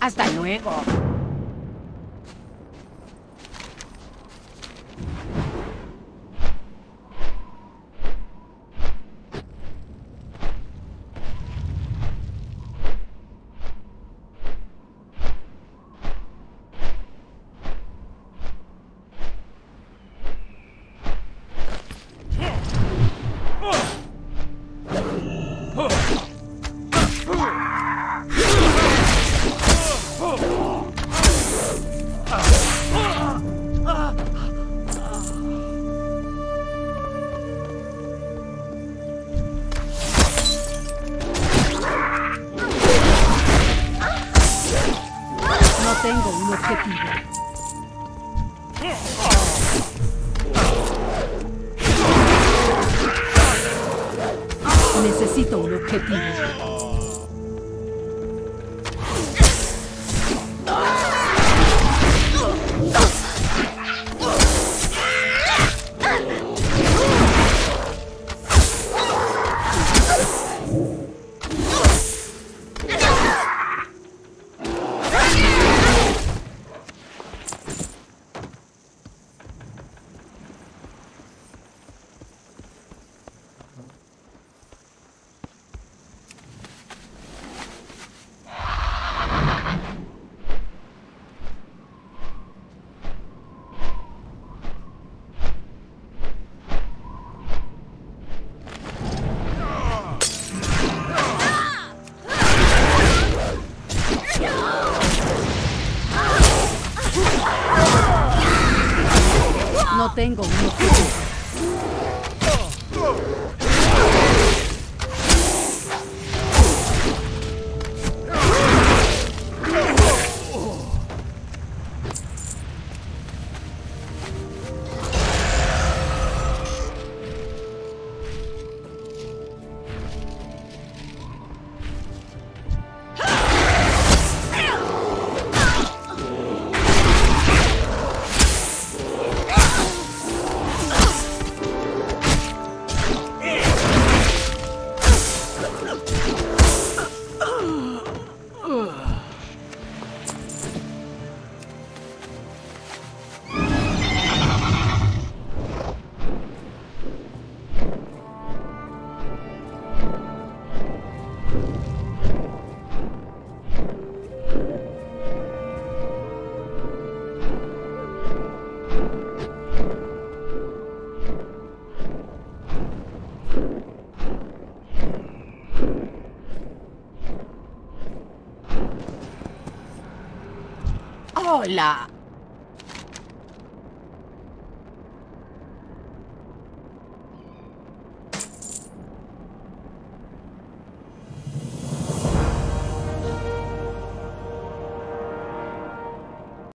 ¡Hasta luego! Tengo un objetivo. Necesito un objetivo. No tengo un objetivo. ¡Hola!